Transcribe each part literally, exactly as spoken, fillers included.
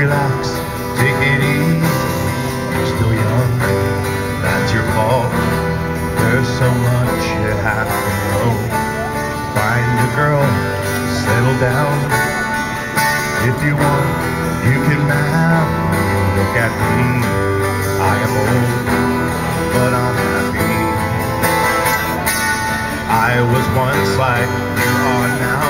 relax, take it easy. You're still young, that's your fault. There's so much you have to know. Find a girl, settle down. If you want, you can have. Look at me, I am old, but I'm happy. I was once like you are now,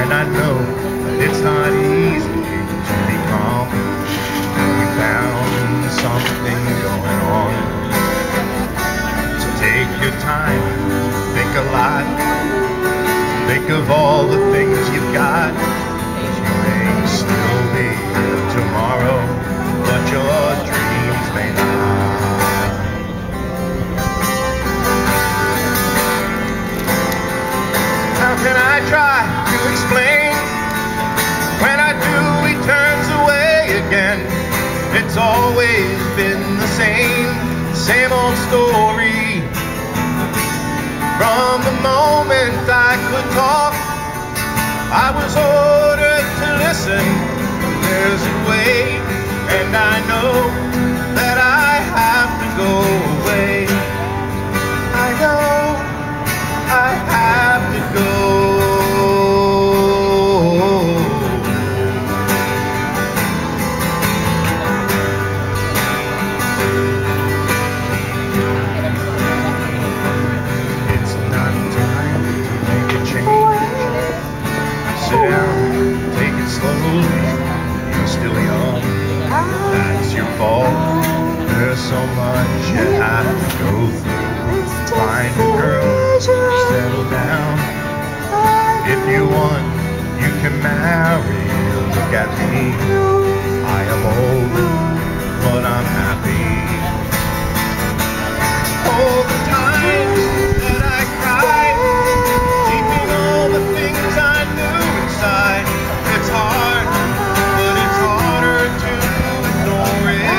and I know that it's not easy to be calm. We found something going on, so take your time, think a lot. Think of all the things you've got. You may still be here tomorrow, but your dreams may not. How can I try to explain? When I do, he turns away again. It's always been the same, same old story. From the moment I could talk, I was ordered to listen. There's a way, and I know that I have to go away. I know I have to go. There's so much you have to go through. Find a girl, settle down. If you want, you can marry. Look at me, I am old, but I'm happy. All the times that I cried, keeping all the things I knew inside. It's hard, but it's harder to ignore it.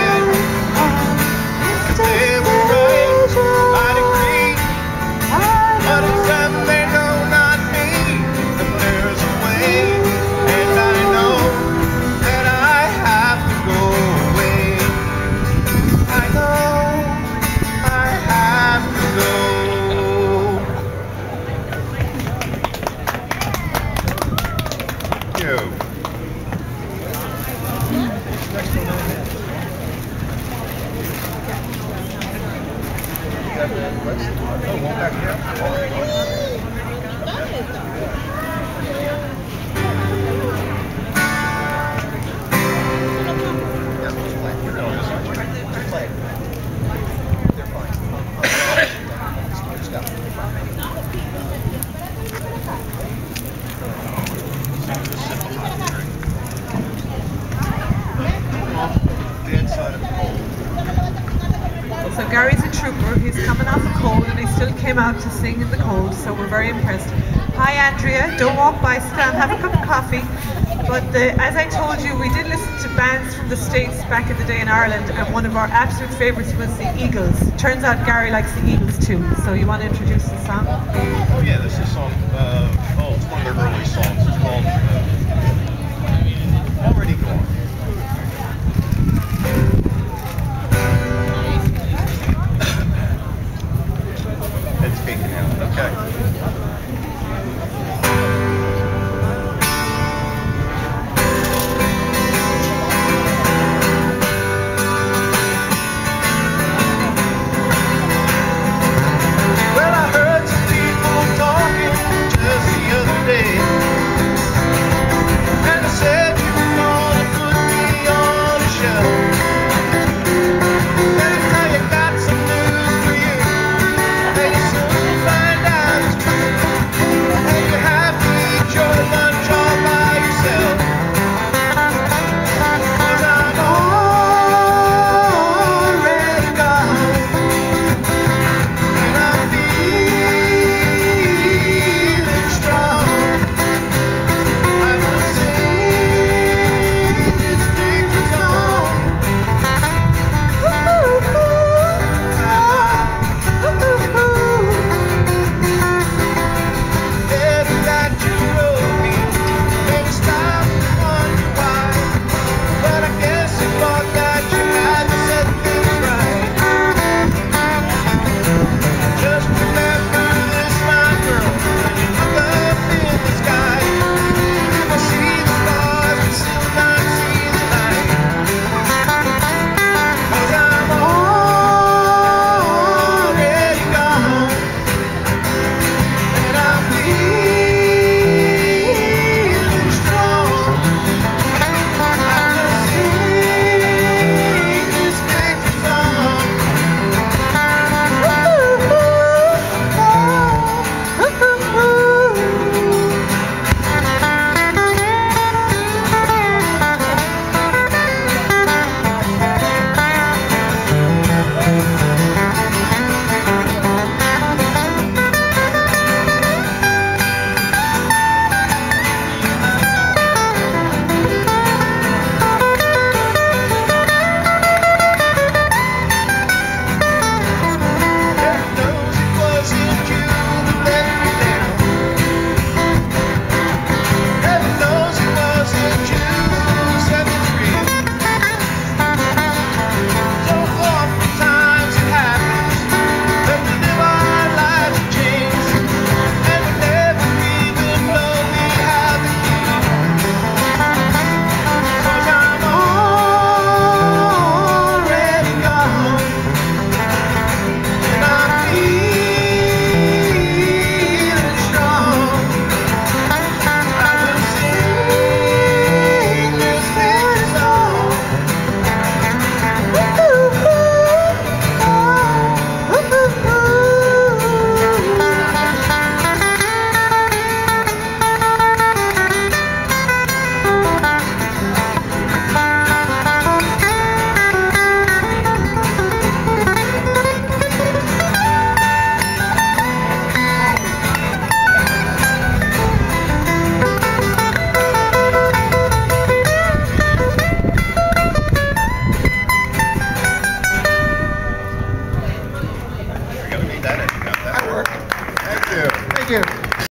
So Gary's a trooper, he's coming off a cold and he still came out to sing in the cold, so we're very impressed. Hi Andrea, don't walk by, sit down, have a cup of coffee. But the, as I told you, we did listen to bands from the States back in the day in Ireland, and one of our absolute favourites was the Eagles. Turns out Gary likes the Eagles too, so you want to introduce the song? Oh yeah, this is a song, uh, oh, it's one of their early songs, it's called... Uh,